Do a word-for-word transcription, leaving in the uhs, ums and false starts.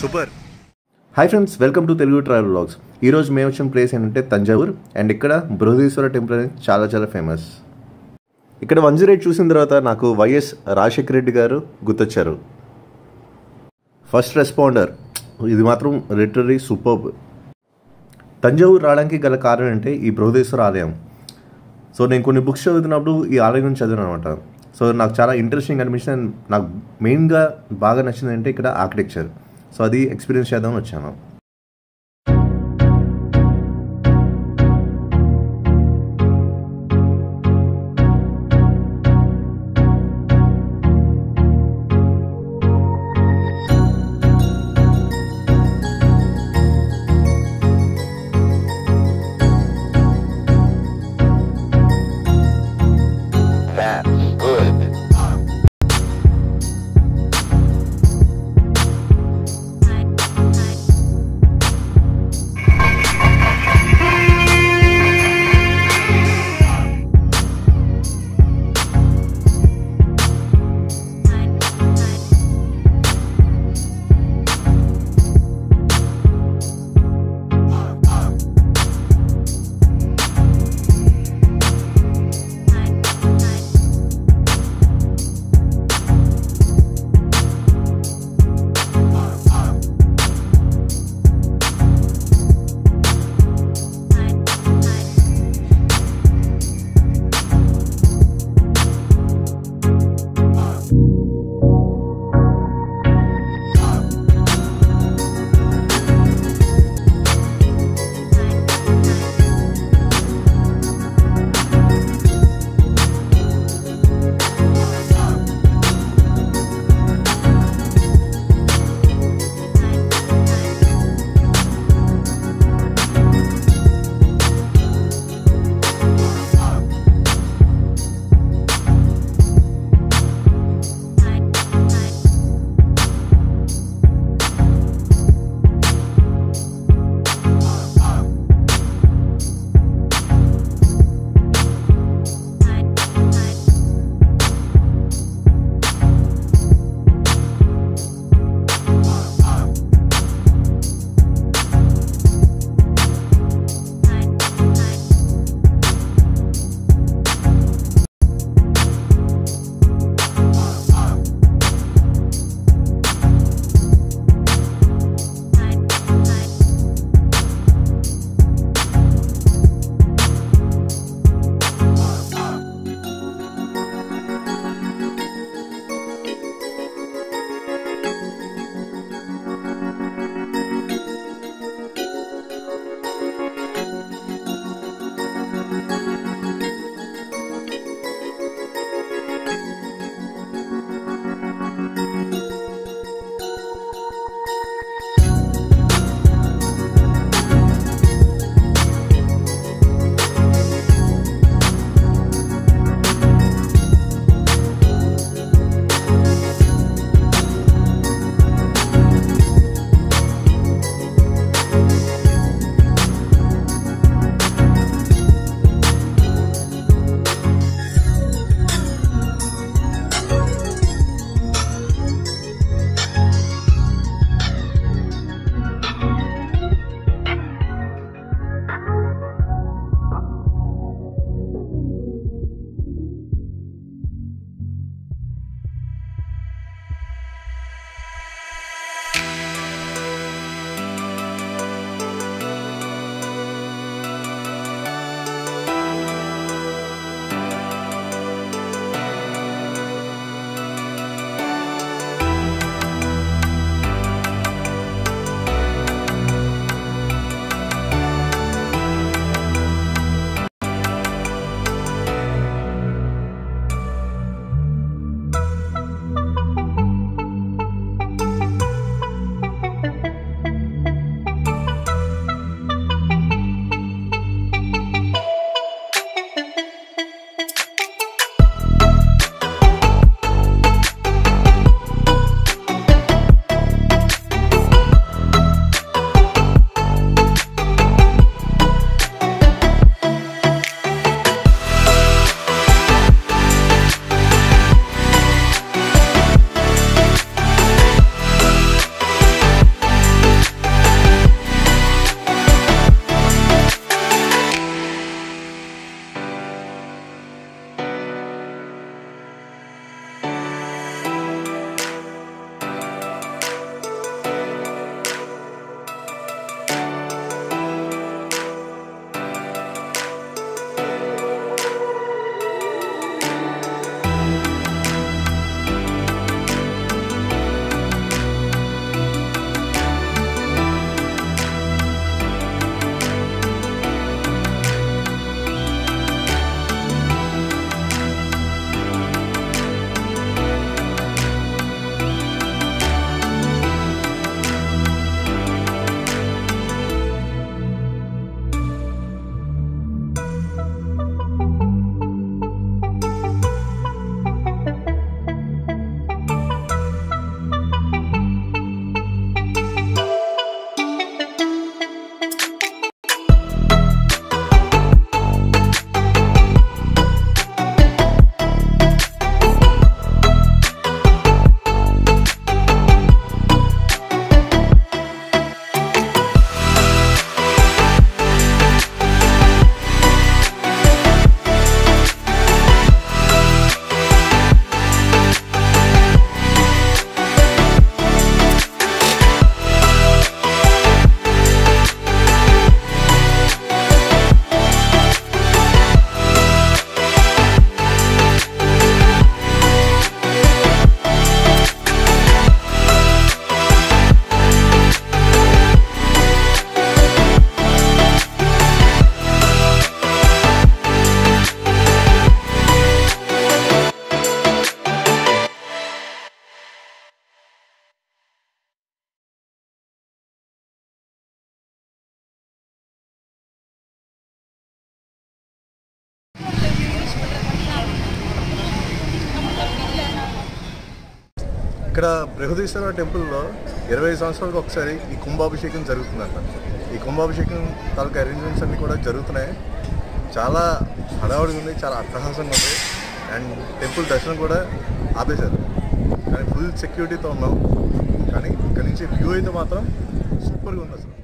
Super. Hi friends, welcome to Telugu Travel Vlogs. Ee roju mem vachina place entante Thanjavur and ikkada Brihadeeswara temple chaala chaala famous. Ikkada one oh eight chusin tarvata naaku Y S Rajshekar Reddy garu guttacharu. First responder idi matram literally superb. Thanjavur radaniki gala kaaranam ante ee Brihadeeswara alayam. So nenu konni books chaduvutunnappudu ee alayam gurinchi chadavanu anamata. So naaku chaala interesting anipinchindi and naaku main ga baaga nachindi ante ikkada architecture. So adi experience chedam vachanu. ఇక్కడ బృహదీశ్వర టెంపుల్లో ఇరవై సంవత్సరాలకు ఒకసారి ఈ కుంభాభిషేకం జరుగుతుందంట. ఈ కుంభాభిషేకం తాలూకు arrangements అన్నీ కూడా జరుగుతున్నాయి. చాలా హడావుడిగా ఉంది, చాలా అట్టహాసంగా ఉంది. అండ్ టెంపుల్ దర్శనం కూడా ఆపేశారు, కానీ ఫుల్ సెక్యూరిటీతో ఉన్నాం. కానీ ఇక్కడి నుంచి వ్యూ అయితే మాత్రం సూపర్గా ఉంది అసలు.